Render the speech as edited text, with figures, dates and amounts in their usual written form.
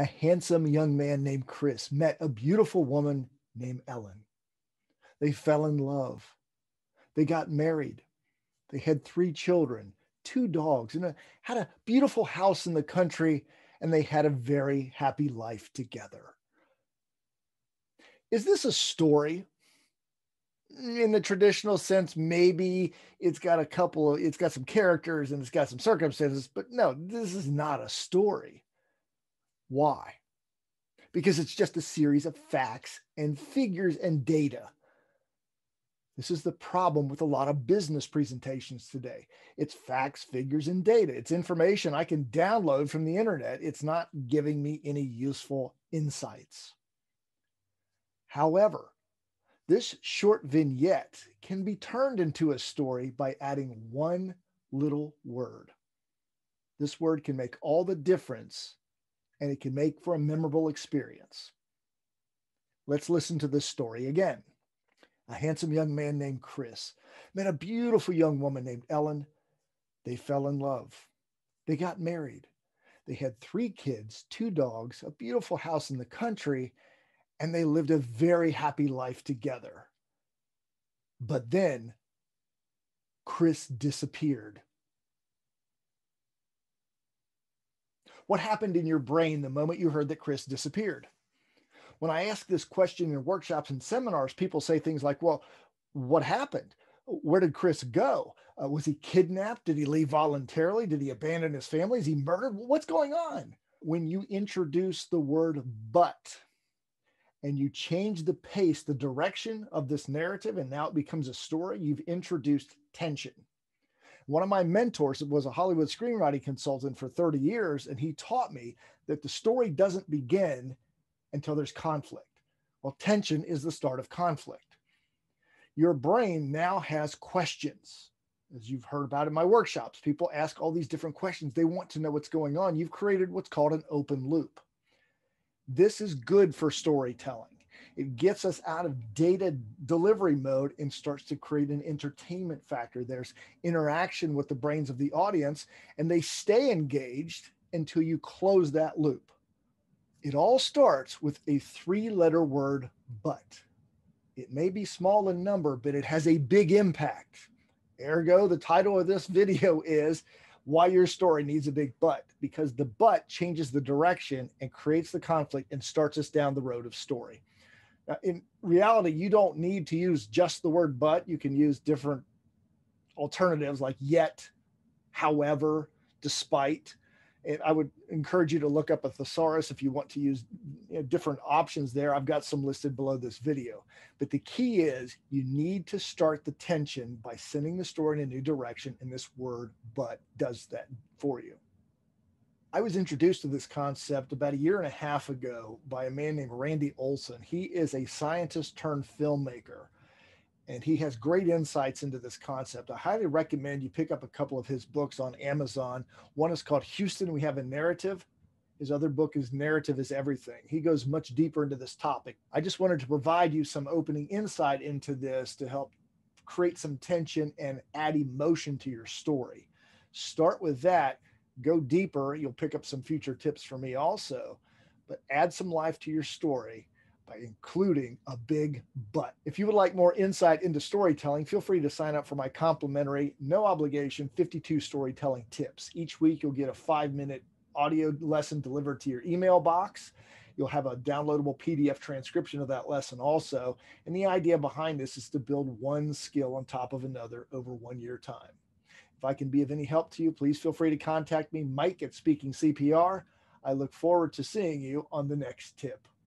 a handsome young man named Chris met a beautiful woman named Ellen. They fell in love. They got married. They had 3 children, 2 dogs, and had a beautiful house in the country, and they had a very happy life together. Is this a story? In the traditional sense, maybe it's got some characters and it's got some circumstances, but no, this is not a story. Why? Because it's just a series of facts and figures and data. This is the problem with a lot of business presentations today. It's facts, figures, and data. It's information I can download from the internet. It's not giving me any useful insights. However, this short vignette can be turned into a story by adding one little word. This word can make all the difference, and it can make for a memorable experience. Let's listen to this story again. A handsome young man named Chris met a beautiful young woman named Ellen. They fell in love. They got married. They had 3 kids, 2 dogs, a beautiful house in the country, and they lived a very happy life together. But then Chris disappeared. What happened in your brain the moment you heard that Chris disappeared? When I ask this question in workshops and seminars, people say things like, well, what happened? Where did Chris go? Was he kidnapped? Did he leave voluntarily? Did he abandon his family? Is he murdered? What's going on? When you introduce the word but, and you change the pace, the direction of this narrative, and now it becomes a story, you've introduced tension. One of my mentors was a Hollywood screenwriting consultant for 30 years, and he taught me that the story doesn't begin until there's conflict. Well, tension is the start of conflict. Your brain now has questions. As you've heard about in my workshops, people ask all these different questions. They want to know what's going on. You've created what's called an open loop. This is good for storytelling. It gets us out of data delivery mode and starts to create an entertainment factor. There's interaction with the brains of the audience, and they stay engaged until you close that loop. It all starts with a 3-letter word, but. It may be small in number, but it has a big impact. Ergo, the title of this video is Why Your Story Needs a Big But, because the but changes the direction and creates the conflict and starts us down the road of story. Now, in reality, you don't need to use just the word but. You can use different alternatives like yet, however, despite. And I would encourage you to look up a thesaurus if you want to use different options there. I've got some listed below this video. But the key is you need to start the tension by sending the story in a new direction, and this word but does that for you. I was introduced to this concept about 1.5 years ago by a man named Randy Olson. He is a scientist turned filmmaker, and he has great insights into this concept. I highly recommend you pick up a couple of his books on Amazon. One is called Houston, We Have a Narrative. His other book is Narrative Is Everything. He goes much deeper into this topic. I just wanted to provide you some opening insight into this to help create some tension and add emotion to your story. Start with that, go deeper. You'll pick up some future tips from me also, but add some life to your story by including a big but. If you would like more insight into storytelling, feel free to sign up for my complimentary, no obligation, 52 storytelling tips. Each week, you'll get a 5-minute audio lesson delivered to your email box. You'll have a downloadable PDF transcription of that lesson also. And the idea behind this is to build one skill on top of another over 1 year time. If I can be of any help to you, please feel free to contact me, Mike at Speaking CPR. I look forward to seeing you on the next tip.